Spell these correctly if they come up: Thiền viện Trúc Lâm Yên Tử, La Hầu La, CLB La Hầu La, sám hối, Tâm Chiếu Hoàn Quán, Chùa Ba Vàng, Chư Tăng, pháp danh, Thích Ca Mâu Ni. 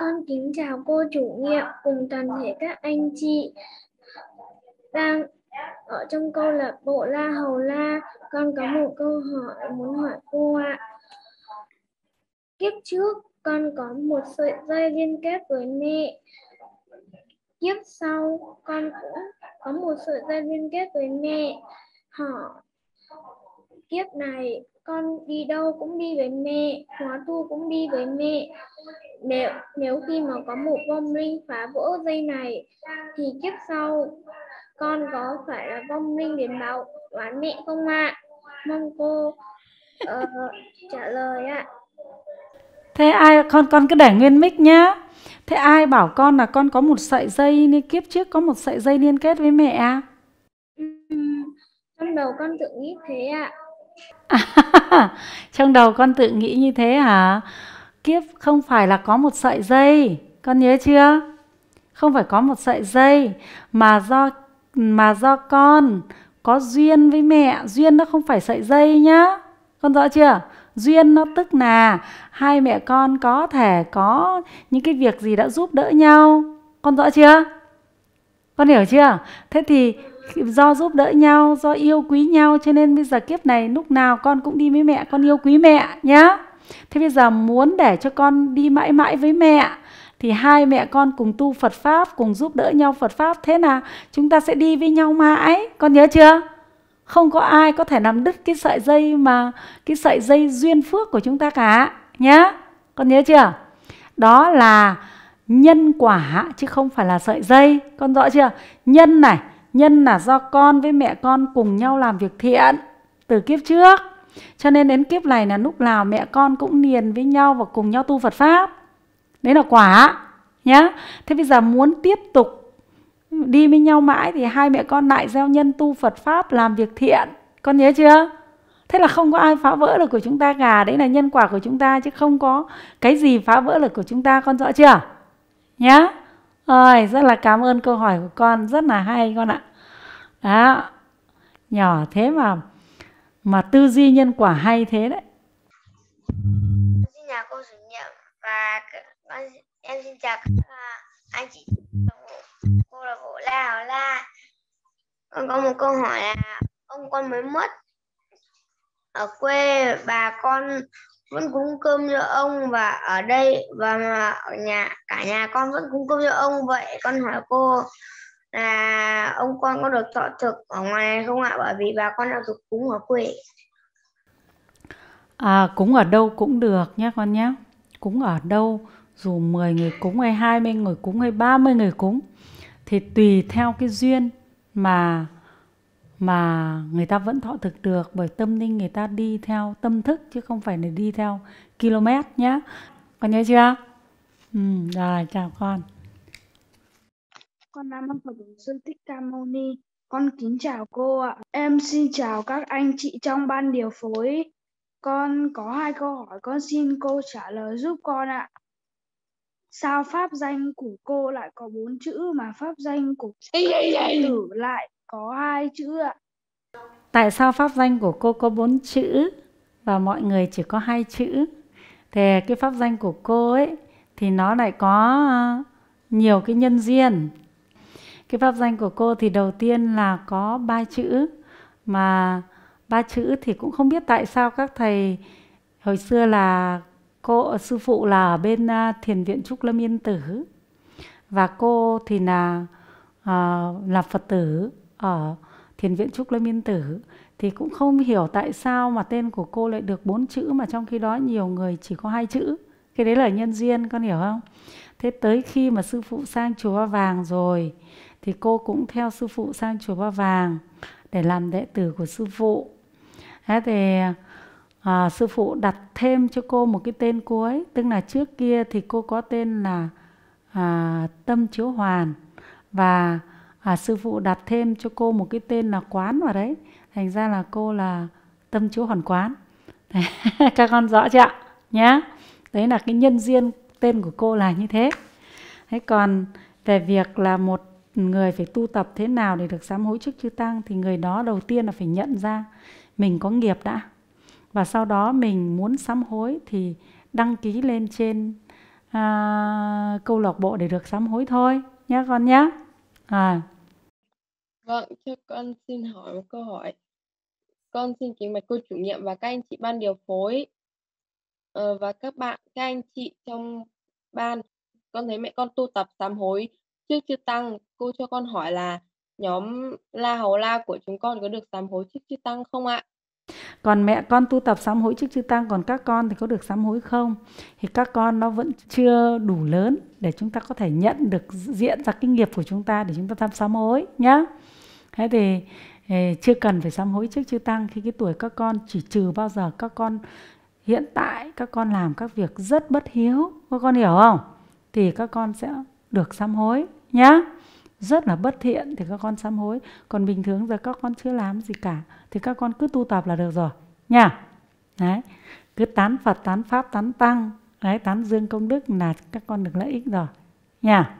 Con kính chào cô chủ nhiệm cùng toàn thể các anh chị đang ở trong câu lạc bộ La Hầu La. Con có một câu hỏi muốn hỏi cô ạ. Kiếp trước con có một sợi dây liên kết với mẹ. Kiếp sau con cũng có một sợi dây liên kết với mẹ. Kiếp này con đi đâu cũng đi với mẹ, hóa tu cũng đi với mẹ. Nếu khi mà có một vong linh phá vỡ dây này thì kiếp sau con có phải là vong linh đến báo oán mẹ không ạ? Mong cô trả lời ạ. Thế ai con cứ để nguyên mic nhá. Thế ai bảo con là con có một sợi dây, nên kiếp trước có một sợi dây liên kết với mẹ à? Trong đầu con tự nghĩ thế ạ. Trong đầu con tự nghĩ như thế hả? Kiếp không phải là có một sợi dây, con nhớ chưa? Không phải có một sợi dây mà do con có duyên với mẹ. Duyên nó không phải sợi dây nhá, con rõ chưa? Duyên nó tức là hai mẹ con có thể có những cái việc gì đã giúp đỡ nhau, con rõ chưa? Con hiểu chưa? Thế thì do giúp đỡ nhau, do yêu quý nhau, cho nên bây giờ kiếp này lúc nào con cũng đi với mẹ, con yêu quý mẹ nhá. Thế bây giờ muốn để cho con đi mãi mãi với mẹ thì hai mẹ con cùng tu Phật Pháp, cùng giúp đỡ nhau Phật Pháp. Thế là chúng ta sẽ đi với nhau mãi, con nhớ chưa? Không có ai có thể làm đứt cái sợi dây duyên phước của chúng ta cả nhá, con nhớ chưa? Đó là nhân quả chứ không phải là sợi dây, con rõ chưa? Nhân này, nhân là do con với mẹ con cùng nhau làm việc thiện từ kiếp trước, cho nên đến kiếp này là lúc nào mẹ con cũng liền với nhau và cùng nhau tu Phật Pháp. Đấy là quả nhá. Thế bây giờ muốn tiếp tục đi với nhau mãi thì hai mẹ con lại gieo nhân tu Phật Pháp, làm việc thiện, con nhớ chưa? Thế là không có ai phá vỡ được của chúng ta cả. Đấy là nhân quả của chúng ta chứ không có cái gì phá vỡ được của chúng ta, con rõ chưa? Nhá. Ôi, rất là cảm ơn câu hỏi của con, rất là hay con ạ. Đó. Nhỏ thế mà tư duy nhân quả hay thế đấy. Xin chào cô chủ nhiệm và em xin chào các anh chị cô là bộ La Hầu La. Con có một câu hỏi là ông con mới mất ở quê, bà con vẫn cúng cơm cho ông, và ở đây và ở nhà cả nhà con vẫn cúng cơm cho ông. Vậy con hỏi cô là ông con có được thọ thực ở ngoài này không ạ? Bởi vì bà con đã được cúng ở quê. Cúng ở đâu cũng được nhé con nhé. Cúng ở đâu, dù 10 người cúng hay 20 người cúng hay 30 người cúng thì tùy theo cái duyên mà người ta vẫn thọ thực được, bởi tâm linh người ta đi theo tâm thức chứ không phải là đi theo km nhá, con nhớ chưa? Rồi, chào con. Con là mong Phật sư Thích Ca Mâu Ni. Con kính chào cô ạ. Em xin chào các anh chị trong ban điều phối. Con có hai câu hỏi, con xin cô trả lời giúp con ạ. Sao pháp danh của cô lại có 4 chữ mà pháp danh của Tử lại có 2 chữ ạ? Tại sao pháp danh của cô có 4 chữ và mọi người chỉ có 2 chữ? Thì cái pháp danh của cô ấy thì nó lại có nhiều cái nhân duyên. Cái pháp danh của cô thì đầu tiên là có 3 chữ, mà 3 chữ thì cũng không biết tại sao các thầy hồi xưa là cô sư phụ là ở bên Thiền viện Trúc Lâm Yên Tử, và cô thì là Phật tử ở Thiền viện Trúc Lâm Yên Tử, thì cũng không hiểu tại sao mà tên của cô lại được 4 chữ mà trong khi đó nhiều người chỉ có 2 chữ. Cái đấy là nhân duyên, con hiểu không? Thế tới khi mà sư phụ sang chùa Ba Vàng rồi thì cô cũng theo sư phụ sang chùa Ba Vàng để làm đệ tử của sư phụ. Thế thì sư phụ đặt thêm cho cô một cái tên cuối, tức là trước kia thì cô có tên là Tâm Chiếu Hoàn, và sư phụ đặt thêm cho cô một cái tên là Quán vào đấy, thành ra là cô là Tâm Chiếu Hoàn Quán. Các con rõ chưa ạ? Nhá. Đấy là cái nhân duyên tên của cô là như thế. Thế còn về việc là một người phải tu tập thế nào để được sám hối trước chư tăng, thì người đó đầu tiên là phải nhận ra mình có nghiệp đã, và sau đó mình muốn sám hối thì đăng ký lên trên câu lạc bộ để được sám hối thôi nhé con nhé. Vâng, cho con xin hỏi một câu hỏi. Con xin kính bạch cô chủ nhiệm và các anh chị ban điều phối và các bạn, các anh chị trong ban. Con thấy mẹ con tu tập sám hối trước chư tăng. Cô cho con hỏi là nhóm La Hầu La của chúng con có được sám hối trước chư tăng không ạ? Còn mẹ con tu tập sám hối trước chư tăng, còn các con thì có được sám hối không? Thì các con nó vẫn chưa đủ lớn để chúng ta có thể nhận được diễn ra cái nghiệp của chúng ta để chúng ta tham sám hối nhá. Thế thì chưa cần phải sám hối trước chư tăng khi cái tuổi các con chỉ trừ bao giờ các con hiện tại các con làm các việc rất bất hiếu, các con hiểu không? Thì các con sẽ được sám hối nhá. Rất là bất thiện thì các con sám hối. Còn bình thường giờ các con chưa làm gì cả thì các con cứ tu tập là được rồi nha. Đấy, cứ tán Phật, tán Pháp, tán Tăng, đấy, tán dương công đức là các con được lợi ích rồi nha.